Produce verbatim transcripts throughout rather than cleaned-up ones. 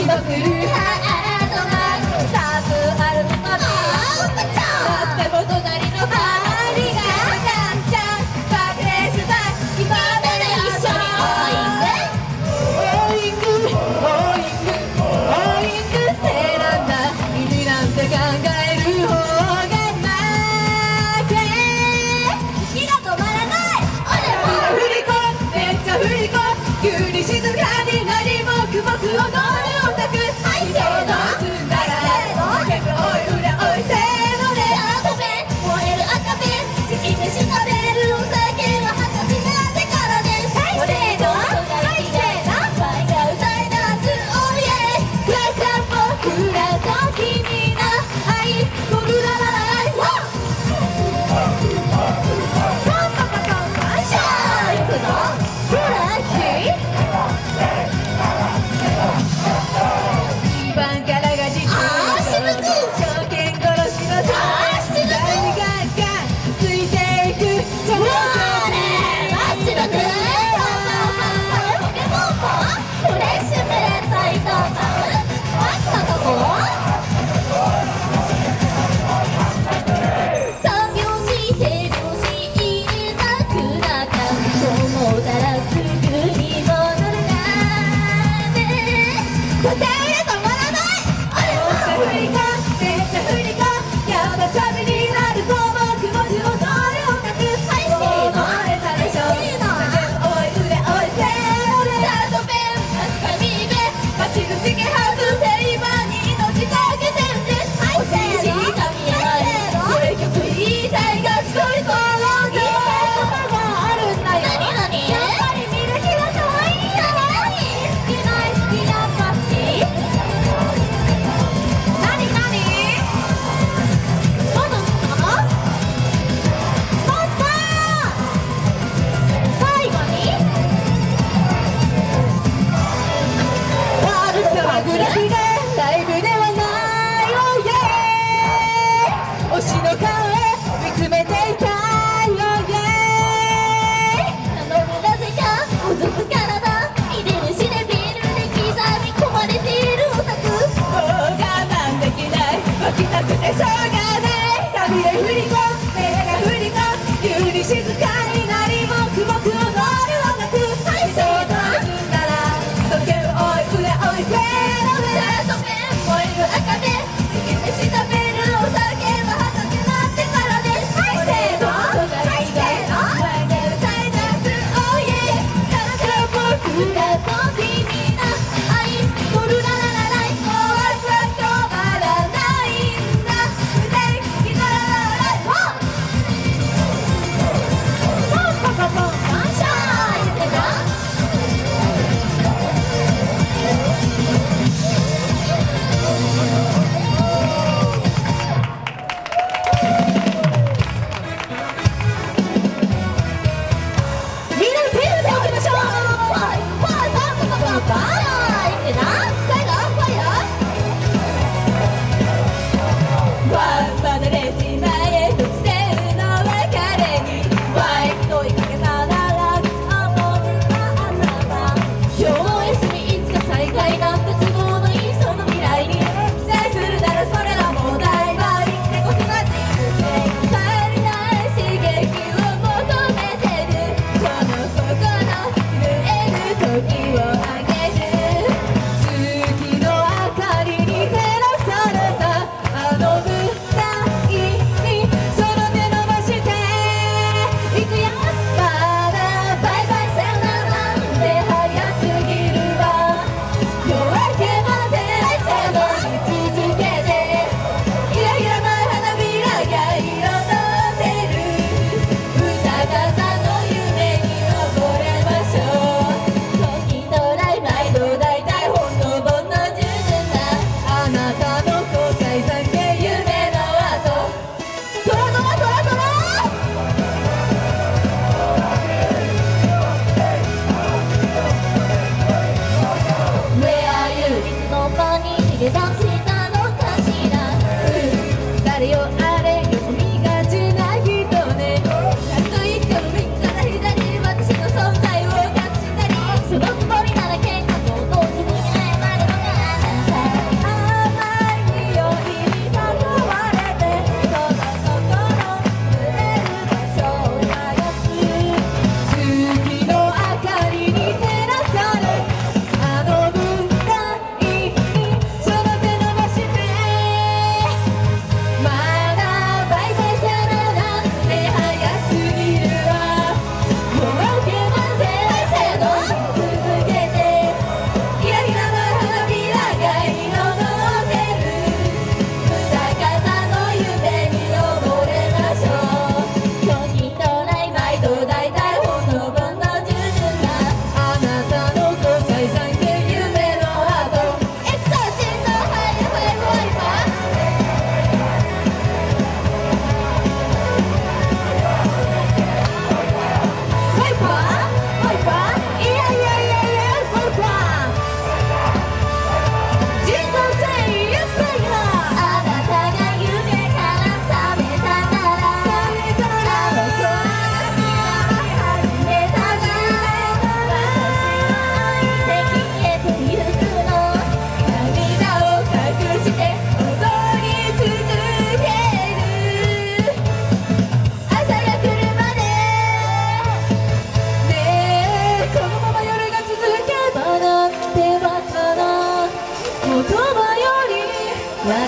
「そのつもりなら喧嘩と同時に謝るのかな」私を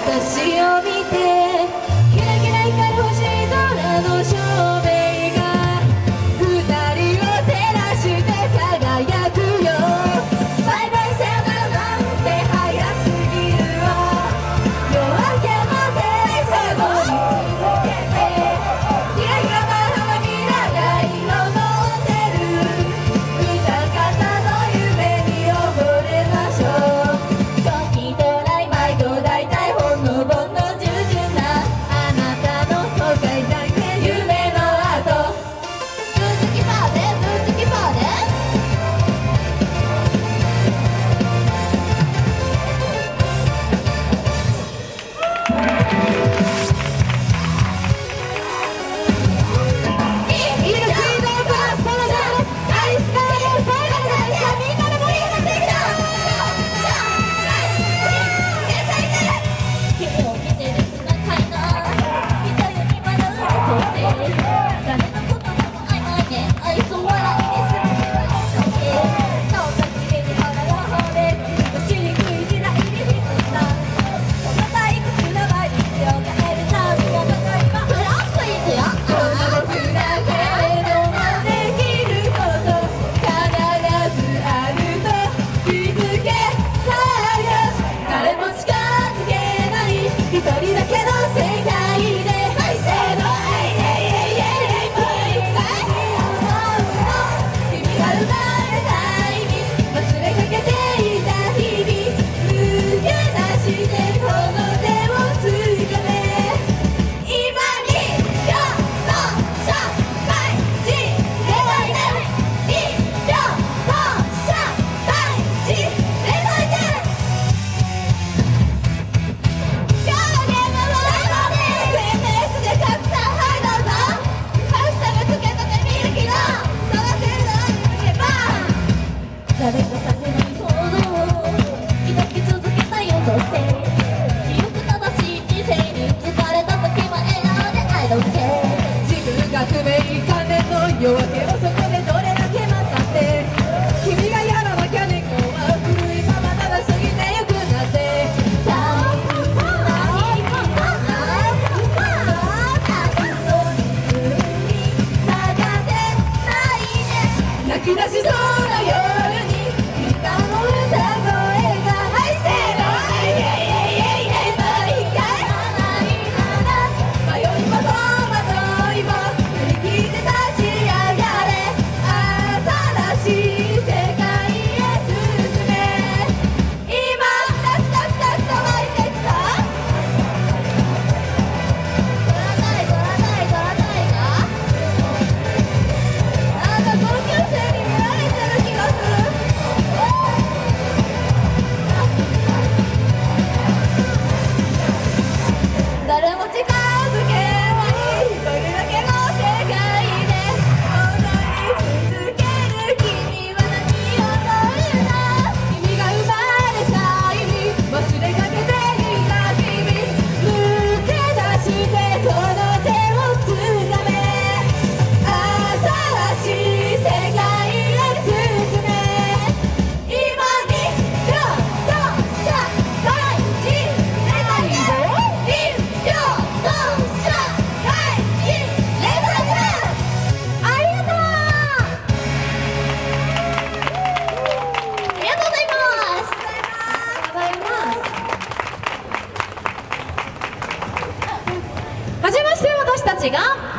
見てキラキラ光る星空の照明が二人を照らして輝くよ。バイバイさよならなんて早すぎるわ。夜明けまで背後に続けてキラキラの花びらが彩ってる。歌方の夢に溺れましょう。時とライバイと大体夜明けはそこでどれだけ待ったって君がやらなきゃ猫は古いままだら過ぎてゆくなって「泣き出しそうな夜に歌の歌声が愛せろ」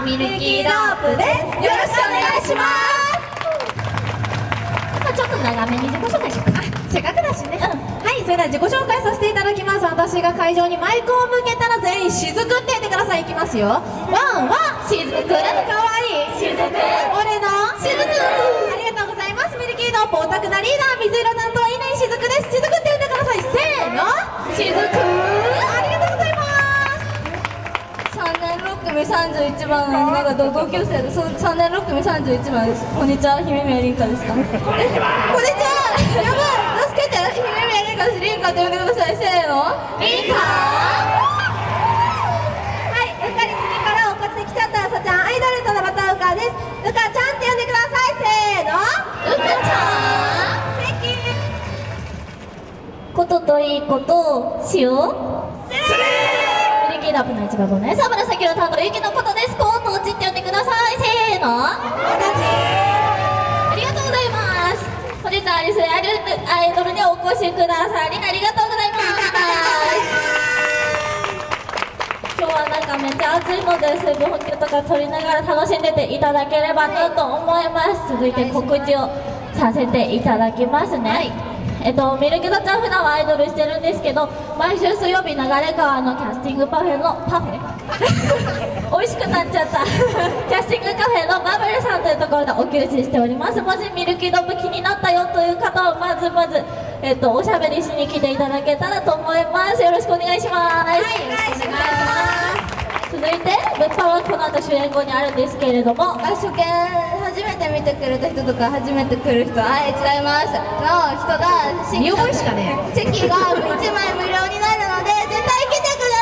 ミルキーロープです。よろしくお願いします。ちょっと長めに自己紹介しようか。せっかくだしね。はい、それでは自己紹介させていただきます。私が会場にマイクを向けたら全員しずくって言ってください。いきますよ。ワンワンしずく。かわいい。しずく。俺のしずく。ありがとうございます。ミルキーロープオタクなリーダー水色担当稲井しずくです。しずくって言ってください。せーの。しずく。ありがとうございます。さんねんろくくみさんじゅういちばんなんか同級生でさんねんろくくみさんじゅういちばんです。こんにちは、姫宮凛香ですか。こんにちは。こんにちは。やばい、助けて。姫宮凛香です。凛香って呼んでください。せーの。凛香。はい、うっかり次から起こってきちゃったあさちゃん、アイドルとのバタウカです。うかちゃんって呼んでください。せーの。うかちゃん。セキ。ことといいことをしよう。リーダープの一番ごねんさん紫のタンブルゆきのことです。コートーチって呼んでください。せーの、ありがとうございます。本日はですね、アイドルにお越しくださりありがとうございます。今日はなんかめっちゃ暑いので水分補給とか取りながら楽しんでていただければなと思います。続いて告知をさせていただきますね、はい。えっと、ミルクドちゃん普段はアイドルしてるんですけど、毎週水曜日流れ川のキャスティングパフェのパフェ美味しくなっちゃったキャスティングカフェのバブルさんというところでお給仕しております。もしミルキド部気になったよという方はまずまず、えっと、おしゃべりしに来ていただけたらと思います。よろしくお願いします。はい、よろしくお願いします。続いて物販はこの後終演後にあるんですけれども、初見初めて見てくれた人とか初めて来る人、はい、違いますの人が席がいちまい無料になるので絶対来てくだ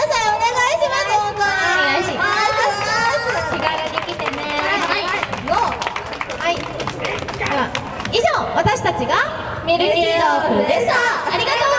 さい。お願いします。お願いします。気軽に来てね。はい、では以上、私たちがミルキードープでした。ありがとう。